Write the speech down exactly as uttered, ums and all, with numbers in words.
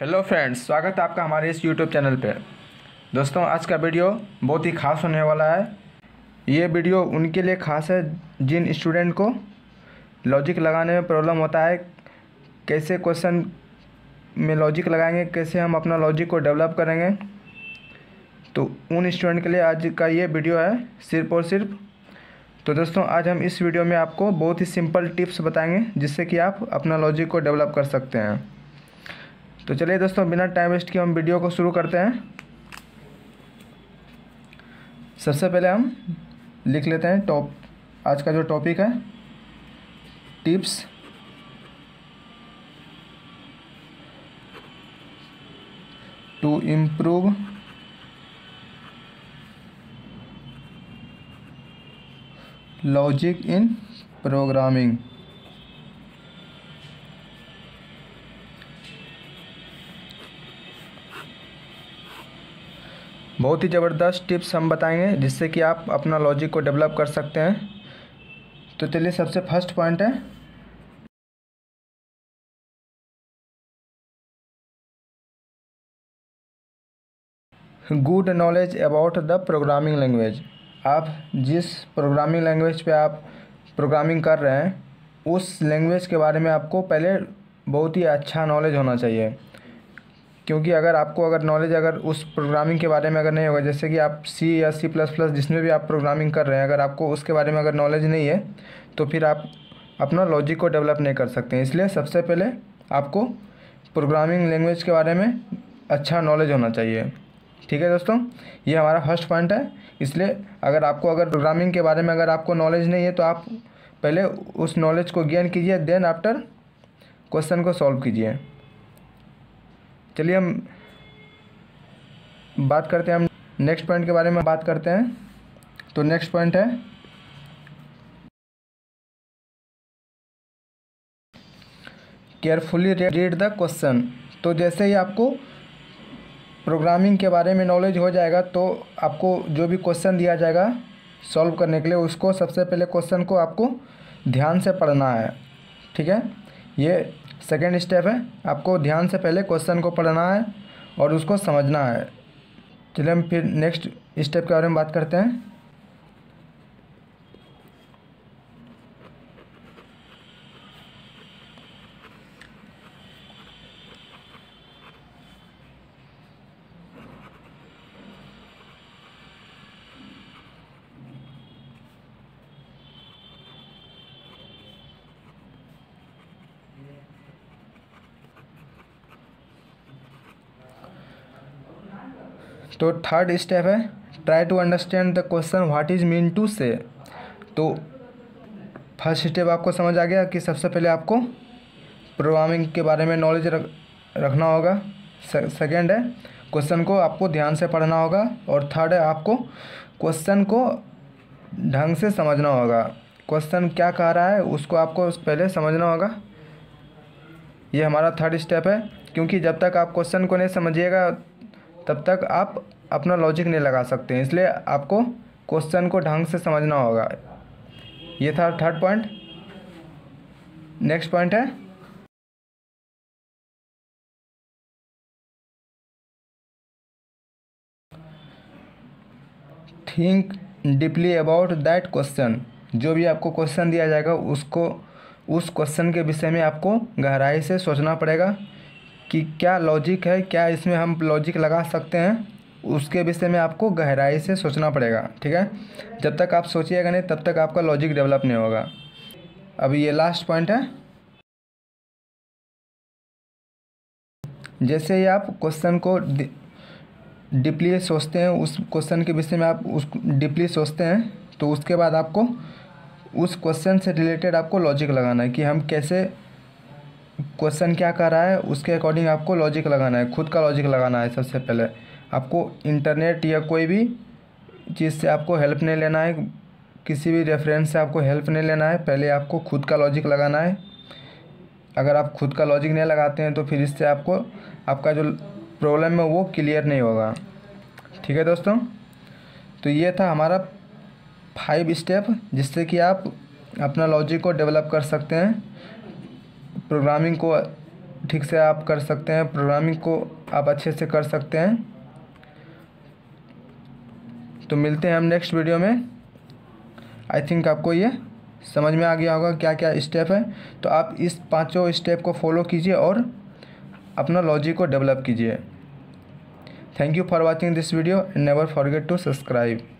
Hello friends, स्वागत है आपका हमारे इस यूट्यूब चैनल पे। दोस्तों, आज का वीडियो बहुत ही खास होने वाला है। ये वीडियो उनके लिए खास है जिन स्टूडेंट को लॉजिक लगाने में प्रॉब्लम होता है। कैसे क्वेश्चन में लॉजिक लगाएंगे, कैसे हम अपना लॉजिक को डेवलप करेंगे, तो उन स्टूडेंट के लिए आज का ये वीडियो है सिर्फ और सिर्फ। तो दोस्तों, आज हम इस वीडियो में आपको बहुत ही सिंपल टिप्स बताएँगे जिससे कि आप अपना लॉजिक को डेवलप कर सकते हैं। तो चलिए दोस्तों, बिना टाइम वेस्ट किए हम वीडियो को शुरू करते हैं। सबसे पहले हम लिख लेते हैं टॉप आज का जो टॉपिक है, tips to improve logic in programming. बहुत ही ज़बरदस्त टिप्स हम बताएंगे जिससे कि आप अपना लॉजिक को डेवलप कर सकते हैं। तो चलिए, सबसे फर्स्ट पॉइंट है good knowledge about the programming language. आप जिस प्रोग्रामिंग लैंग्वेज पे आप प्रोग्रामिंग कर रहे हैं उस लैंग्वेज के बारे में आपको पहले बहुत ही अच्छा नॉलेज होना चाहिए, क्योंकि अगर आपको अगर नॉलेज अगर उस प्रोग्रामिंग के बारे में अगर नहीं होगा, जैसे कि आप सी या सी प्लस प्लस जिसमें भी आप प्रोग्रामिंग कर रहे हैं, अगर आपको उसके बारे में अगर नॉलेज नहीं है तो फिर आप अपना लॉजिक को डेवलप नहीं कर सकते हैं। इसलिए सबसे पहले आपको प्रोग्रामिंग लैंग्वेज के बारे में अच्छा नॉलेज होना चाहिए। ठीक है दोस्तों, ये हमारा फर्स्ट पॉइंट है। इसलिए अगर आपको अगर प्रोग्रामिंग के बारे में अगर आपको नॉलेज नहीं है तो आप पहले उस नॉलेज को गेन कीजिए, देन आफ्टर क्वेश्चन को सॉल्व कीजिए। चलिए, हम बात करते हैं हम नेक्स्ट पॉइंट के बारे में बात करते हैं। तो नेक्स्ट पॉइंट है केयरफुली रीड द क्वेश्चन। तो जैसे ही आपको प्रोग्रामिंग के बारे में नॉलेज हो जाएगा तो आपको जो भी क्वेश्चन दिया जाएगा सॉल्व करने के लिए, उसको सबसे पहले क्वेश्चन को आपको ध्यान से पढ़ना है। ठीक है, ये सेकेंड स्टेप है। आपको ध्यान से पहले क्वेश्चन को पढ़ना है और उसको समझना है। चलिए, हम फिर नेक्स्ट स्टेप के बारे में बात करते हैं। तो थर्ड स्टेप है try to understand the question what is mean to say. तो फर्स्ट स्टेप आपको समझ आ गया कि सबसे पहले आपको प्रोग्रामिंग के बारे में नॉलेज रख, रखना होगा। सेकंड है क्वेश्चन को आपको ध्यान से पढ़ना होगा, और थर्ड है आपको क्वेश्चन को ढंग से समझना होगा। क्वेश्चन क्या कह रहा है उसको आपको पहले समझना होगा। ये हमारा थर्ड स्टेप है, क्योंकि जब तक आप क्वेश्चन को नहीं समझिएगा तब तक आप अपना लॉजिक नहीं लगा सकते हैं। इसलिए आपको क्वेश्चन को ढंग से समझना होगा। ये था थर्ड पॉइंट। नेक्स्ट पॉइंट है think deeply about that question. जो भी आपको क्वेश्चन दिया जाएगा उसको उस क्वेश्चन के विषय में आपको गहराई से सोचना पड़ेगा कि क्या लॉजिक है, क्या इसमें हम लॉजिक लगा सकते हैं, उसके विषय में आपको गहराई से सोचना पड़ेगा। ठीक है, जब तक आप सोचिएगा नहीं तब तक आपका लॉजिक डेवलप नहीं होगा। अब ये लास्ट पॉइंट है, जैसे ही आप क्वेश्चन को डीपली सोचते हैं, उस क्वेश्चन के विषय में आप उस डीपली सोचते हैं, तो उसके बाद आपको उस क्वेश्चन से रिलेटेड आपको लॉजिक लगाना है कि हम कैसे क्वेश्चन क्या कर रहा है उसके अकॉर्डिंग आपको लॉजिक लगाना है, खुद का लॉजिक लगाना है। सबसे पहले आपको इंटरनेट या कोई भी चीज़ से आपको हेल्प नहीं लेना है, किसी भी रेफरेंस से आपको हेल्प नहीं लेना है, पहले आपको खुद का लॉजिक लगाना है। अगर आप खुद का लॉजिक नहीं लगाते हैं तो फिर इससे आपको आपका जो प्रॉब्लम है वो क्लियर नहीं होगा। ठीक है दोस्तों, तो ये था हमारा फाइव स्टेप जिससे कि आप अपना लॉजिक को डेवलप कर सकते हैं, प्रोग्रामिंग को ठीक से आप कर सकते हैं, प्रोग्रामिंग को आप अच्छे से कर सकते हैं। तो मिलते हैं हम नेक्स्ट वीडियो में। आई थिंक आपको ये समझ में आ गया होगा क्या क्या स्टेप है। तो आप इस पांचों स्टेप को फॉलो कीजिए और अपना लॉजिक को डेवलप कीजिए। Thank you for watching this video and never forget to subscribe.